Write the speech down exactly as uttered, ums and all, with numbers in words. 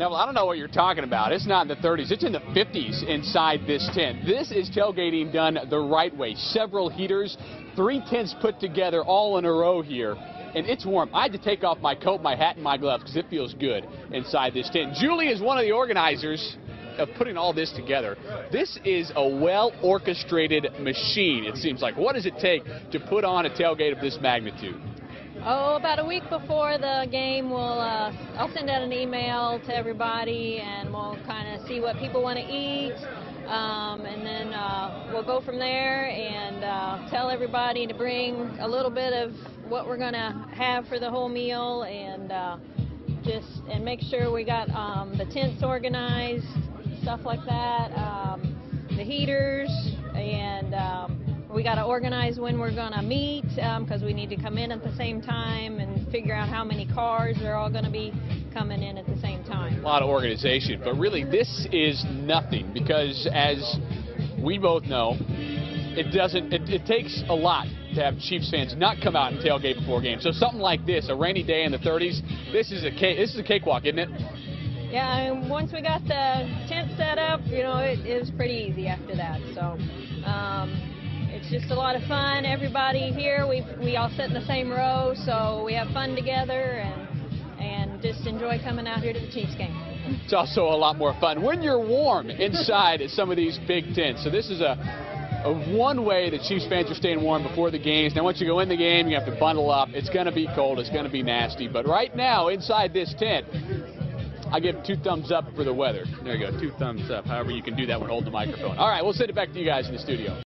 Neville, I don't know what you're talking about. It's not in the thirties. It's in the fifties inside this tent. This is tailgating done the right way. Several heaters, three tents put together all in a row here. And it's warm. I had to take off my coat, my hat, and my gloves because it feels good inside this tent. Julie is one of the organizers of putting all this together. This is a well-orchestrated machine, it seems like. What does it take to put on a tailgate of this magnitude? Oh, about a week before the game, we'll, uh, I'll send out an email to everybody, and we'll kind of see what people want to eat, um, and then uh, we'll go from there and uh, tell everybody to bring a little bit of what we're going to have for the whole meal, and uh, just and make sure we got um, the tents organized, stuff like that, um, the heaters, and um, we got to organize when we're going to meet because um, we need to come in at the same time and figure out how many cars they're all going to be coming in at the same time. A lot of organization, but really this is nothing because as we both know, it doesn't. It, it takes a lot to have Chiefs fans not come out and tailgate before games. So something like this, a rainy day in the thirties, this is a cake, this is a cakewalk, isn't it? Yeah, I mean, once we got the tent set up, you know, it, it was pretty easy after that. So. Um, It's just a lot of fun. Everybody here, we we all sit in the same row, so we have fun together and and just enjoy coming out here to the Chiefs game. It's also a lot more fun when you're warm inside at some of these big tents. So this is a, a one way that Chiefs fans are staying warm before the games. Now once you go in the game, you have to bundle up. It's going to be cold. It's going to be nasty. But right now inside this tent, I give two thumbs up for the weather. There you go, two thumbs up. However you can do that when holding the microphone. All right, we'll send it back to you guys in the studio.